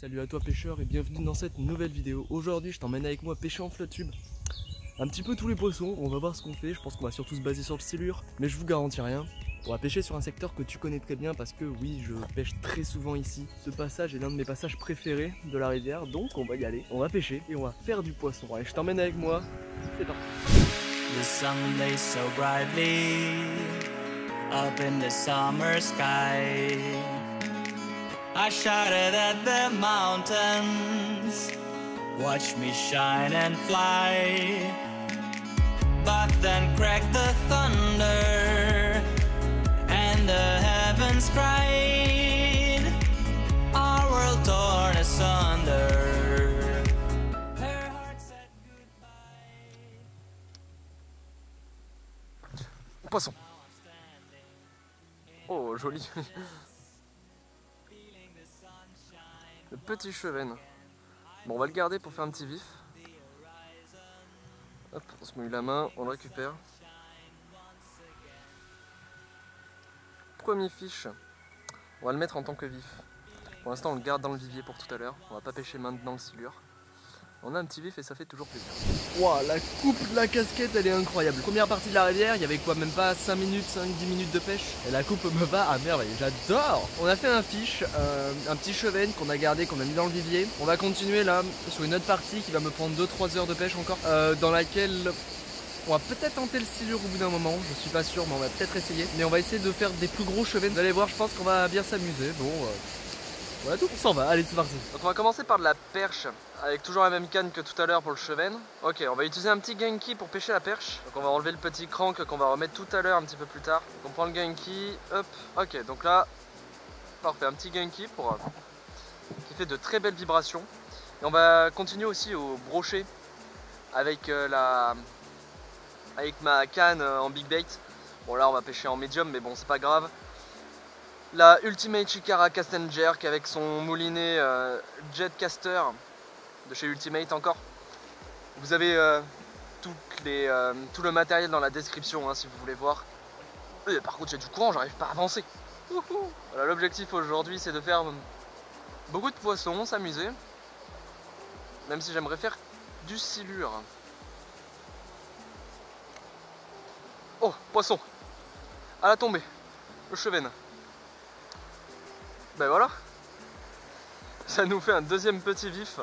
Salut à toi pêcheur et bienvenue dans cette nouvelle vidéo. Aujourd'hui je t'emmène avec moi pêcher en flottube. Un petit peu tous les poissons, on va voir ce qu'on fait. Je pense qu'on va surtout se baser sur le silure, mais je vous garantis rien. On va pêcher sur un secteur que tu connais très bien parce que oui, je pêche très souvent ici. Ce passage est l'un de mes passages préférés de la rivière, donc on va y aller. On va pêcher et on va faire du poisson. Allez, je t'emmène avec moi, c'est parti. The sun lays so brightly up in the summer sky. I shouted at the mountains, watch me shine and fly. But then cracked the thunder, and the heavens cried, our world torn asunder, her heart said goodbye. Poisson. Oh, joli. Le petit chevenne. Bon, on va le garder pour faire un petit vif. Hop, on se mouille la main, on le récupère. Premier fiche. On va le mettre en tant que vif. Pour l'instant, on le garde dans le vivier pour tout à l'heure. On va pas pêcher maintenant le silure. On a un petit vif et ça fait toujours plaisir. Wow, la coupe de la casquette, elle est incroyable. Première partie de la rivière, il y avait quoi, même pas 5 minutes, 5-10 minutes de pêche. Et la coupe me va à merveille, j'adore. On a fait un fish, un petit chevenne qu'on a gardé, qu'on a mis dans le vivier. On va continuer là sur une autre partie qui va me prendre 2-3 heures de pêche encore, dans laquelle on va peut-être tenter le silure au bout d'un moment. Je suis pas sûr, mais on va peut-être essayer. Mais on va essayer de faire des plus gros chevennes. Vous allez voir, je pense qu'on va bien s'amuser. Bon, voilà tout, on s'en va, allez c'est parti. Donc on va commencer par de la perche, avec toujours la même canne que tout à l'heure pour le chevenne. Ok, on va utiliser un petit Gunki pour pêcher la perche. Donc on va enlever le petit crank qu'on va remettre tout à l'heure un petit peu plus tard. Donc on prend le Gunki, hop, ok, donc là, parfait, un petit Gunki pour, qui fait de très belles vibrations. Et on va continuer aussi au brochet avec, avec ma canne en big bait. Bon là on va pêcher en médium mais bon c'est pas grave. La Ultimate Shikara Cast and Jerk avec son moulinet Jetcaster de chez Ultimate encore. Vous avez tout le matériel dans la description hein, si vous voulez voir. Et par contre j'ai du courant, j'arrive pas à avancer. Voilà, l'objectif aujourd'hui c'est de faire beaucoup de poissons, s'amuser. Même si j'aimerais faire du silure. Oh, poisson. À la tombée, le chevenne. Ben voilà, ça nous fait un deuxième petit vif.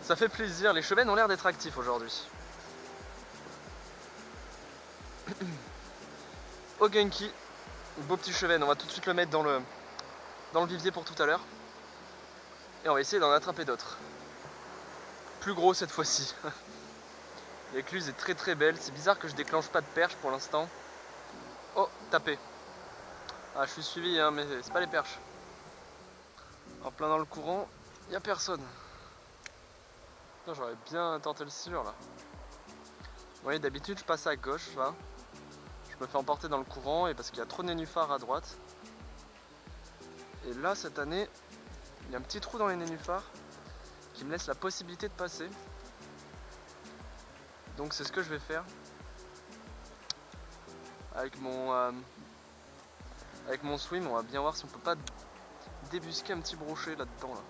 Ça fait plaisir, les chevennes ont l'air d'être actifs aujourd'hui. Au Gunki, beau petit chevenne, on va tout de suite le mettre dans le vivier pour tout à l'heure. Et on va essayer d'en attraper d'autres. Plus gros cette fois-ci. L'écluse est très très belle, c'est bizarre que je déclenche pas de perche pour l'instant. Oh, tapé. Ah, je suis suivi, hein, mais c'est pas les perches. En plein dans le courant, il n'y a personne. J'aurais bien tenté le silure là. Vous voyez, d'habitude je passe à gauche là. Je me fais emporter dans le courant et parce qu'il y a trop de nénuphars à droite. Et là, cette année, il y a un petit trou dans les nénuphars qui me laisse la possibilité de passer. Donc c'est ce que je vais faire. Avec mon swim, on va bien voir si on peut pas débusquer un petit brochet là-dedans. Là.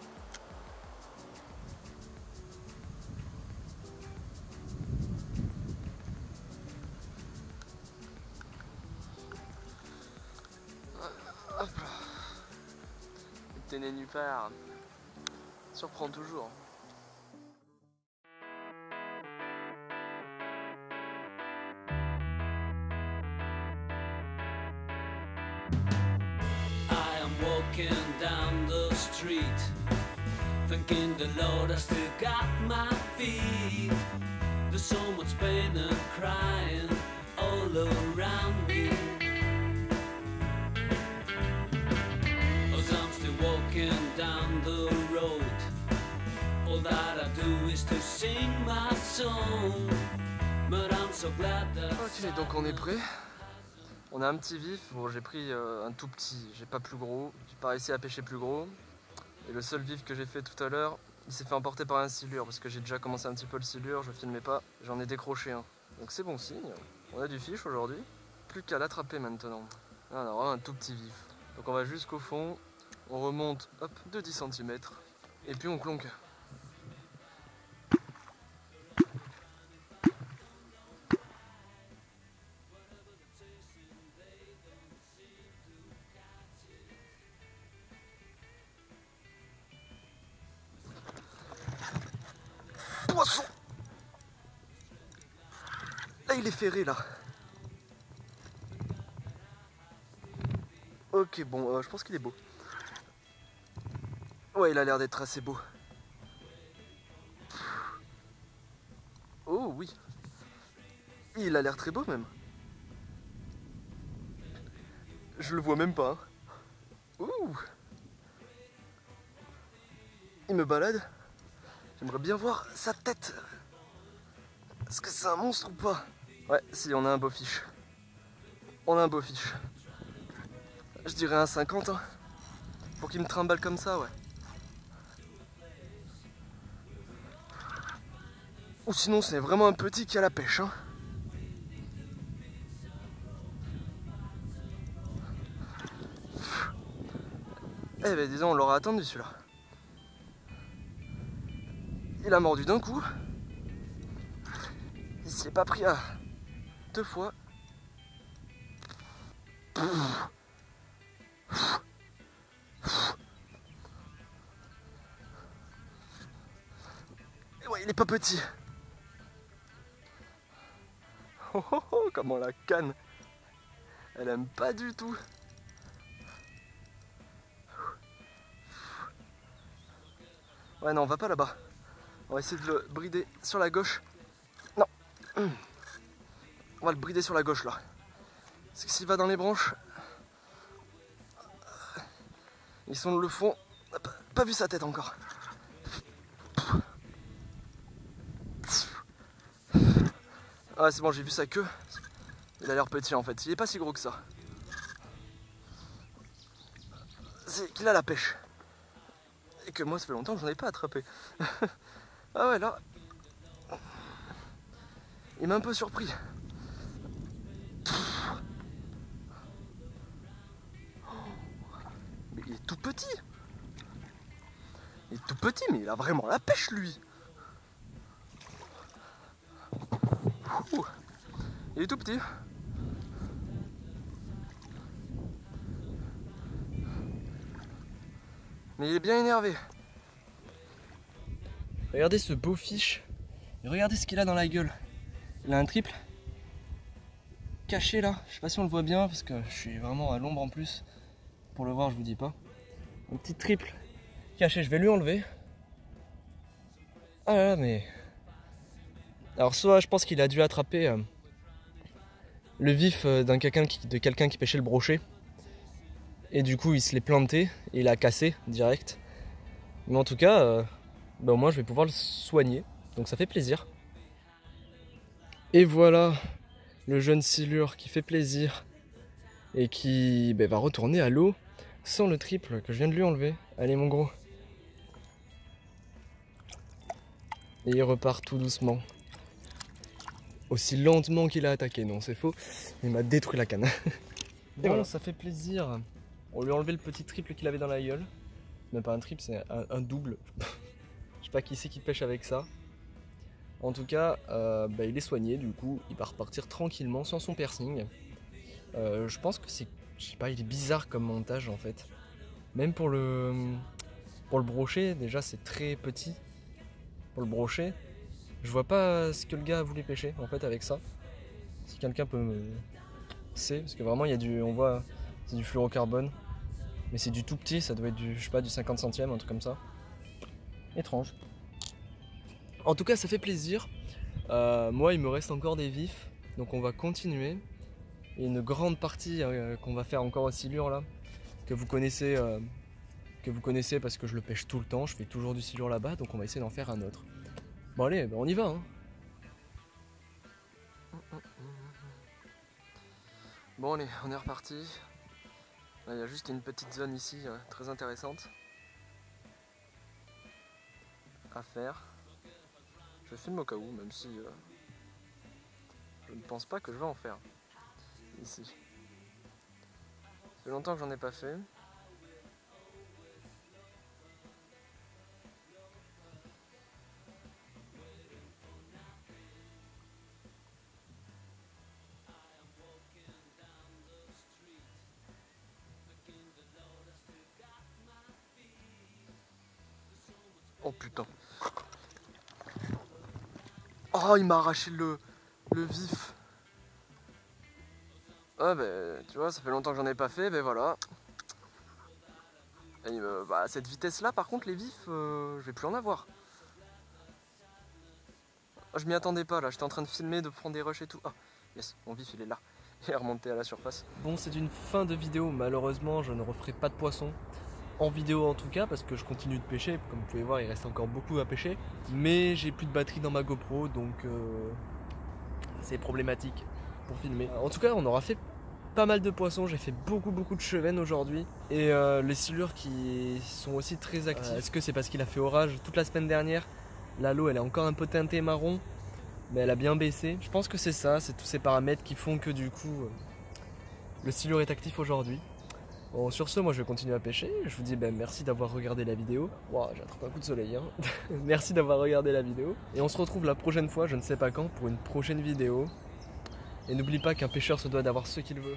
Hop là. T'es nénuphar. Surprend toujours. Walking down the street, thinking the Lord I still got my feet. There's so much pain and crying all around me. As I'm still walking down the road, all that I do is to sing my song. But I'm so glad that. Ok, donc on est prêt. On a un petit vif, bon j'ai pris un tout petit, j'ai pas plus gros, j'ai pas réussi à pêcher plus gros. Et le seul vif que j'ai fait tout à l'heure, il s'est fait emporter par un silure, parce que j'ai déjà commencé un petit peu le silure, je filmais pas, j'en ai décroché un. Donc c'est bon signe, on a du fish aujourd'hui, plus qu'à l'attraper maintenant. Alors un tout petit vif. Donc on va jusqu'au fond, on remonte hop, de 10 cm et puis on clonque. Poisson! Là il est ferré là. Ok bon, je pense qu'il est beau. Ouais, il a l'air d'être assez beau. Oh oui. Il a l'air très beau même. Je le vois même pas. Hein. Ouh. Il me balade. J'aimerais bien voir sa tête. Est-ce que c'est un monstre ou pas? Ouais, si, on a un beau fiche. On a un beau fiche. Je dirais un 50, hein, pour qu'il me trimballe comme ça, ouais. Ou sinon, c'est vraiment un petit qui a la pêche, hein. Eh ben, disons, on l'aurait attendu, celui-là. Il a mordu d'un coup. Il s'y est pas pris à deux fois. Et ouais, il est pas petit. Oh oh oh, comment la canne. Elle aime pas du tout. Ouais non, on va pas là-bas. On va essayer de le brider sur la gauche. Non. On va le brider sur la gauche là. Parce que s'il va dans les branches, ils sont le fond. On n'a pas vu sa tête encore. Ah c'est bon, j'ai vu sa queue. Il a l'air petit en fait. Il est pas si gros que ça. C'est qu'il a la pêche. Et que moi ça fait longtemps que j'en ai pas attrapé. Ah ouais, là, il m'a un peu surpris. Mais il est tout petit. Il est tout petit, mais il a vraiment la pêche, lui. Ouh. Il est tout petit. Mais il est bien énervé. Regardez ce beau fiche. Et regardez ce qu'il a dans la gueule. Il a un triple caché là. Je sais pas si on le voit bien parce que je suis vraiment à l'ombre en plus. Pour le voir, je vous dis pas. Un petit triple caché. Je vais lui enlever. Ah là là, mais. Alors, soit je pense qu'il a dû attraper le vif de quelqu'un qui pêchait le brochet. Et du coup, il se l'est planté et il a cassé direct. Mais en tout cas. Ben au moins je vais pouvoir le soigner, donc ça fait plaisir. Et voilà le jeune silure qui fait plaisir et qui ben, va retourner à l'eau sans le triple que je viens de lui enlever. Allez mon gros. Et il repart tout doucement. Aussi lentement qu'il a attaqué, non c'est faux, il m'a détruit la canne. Bon, voilà. Ça fait plaisir. On lui a enlevé le petit triple qu'il avait dans la gueule. Même pas un triple, c'est un double. Je sais pas qui c'est qui pêche avec ça. En tout cas, bah, il est soigné, du coup, il va repartir tranquillement sans son piercing. Je pense que c'est... Je sais pas, il est bizarre comme montage, en fait. Même pour le brochet, déjà, c'est très petit. Pour le brochet, je vois pas ce que le gars a voulu pêcher, en fait, avec ça. Si quelqu'un peut me... C'est, parce que vraiment, il y a du... On voit, c'est du fluorocarbone. Mais c'est du tout petit, ça doit être du... Je sais pas, du 50 centièmes, un truc comme ça. Étrange. En tout cas, ça fait plaisir. Moi, il me reste encore des vifs, donc on va continuer. Il y a une grande partie qu'on va faire encore au silure là, que vous connaissez parce que je le pêche tout le temps. Je fais toujours du silure là-bas, donc on va essayer d'en faire un autre. Bon allez, ben, on y va. Hein. Bon allez, on est reparti. Il y a juste une petite zone ici, très intéressante. À faire. Je filme au cas où, même si je ne pense pas que je vais en faire ici. fait longtemps que j'en ai pas fait. Oh putain. Oh, il m'a arraché le vif. Ah ben, tu vois, ça fait longtemps que j'en ai pas fait, ben voilà. Et, à cette vitesse-là, par contre, les vifs, je vais plus en avoir. Oh, je m'y attendais pas, là, j'étais en train de filmer, de prendre des rushs et tout. Ah, yes, mon vif, il est là. Il est remonté à la surface. Bon, c'est une fin de vidéo, malheureusement, je ne referai pas de poisson. En vidéo en tout cas, parce que je continue de pêcher, comme vous pouvez voir il reste encore beaucoup à pêcher, mais j'ai plus de batterie dans ma GoPro donc c'est problématique pour filmer. En tout cas on aura fait pas mal de poissons, j'ai fait beaucoup de chevennes aujourd'hui et les silures qui sont aussi très actifs. Est-ce que c'est parce qu'il a fait orage toute la semaine dernière? Là l'eau elle est encore un peu teintée marron mais elle a bien baissé. Je pense que c'est ça, c'est tous ces paramètres qui font que du coup le silure est actif aujourd'hui. Bon, sur ce, moi je vais continuer à pêcher. Je vous dis ben, merci d'avoir regardé la vidéo. Wow, j'attrape un coup de soleil. Hein. Merci d'avoir regardé la vidéo. Et on se retrouve la prochaine fois, je ne sais pas quand, pour une prochaine vidéo. Et n'oublie pas qu'un pêcheur se doit d'avoir ce qu'il veut.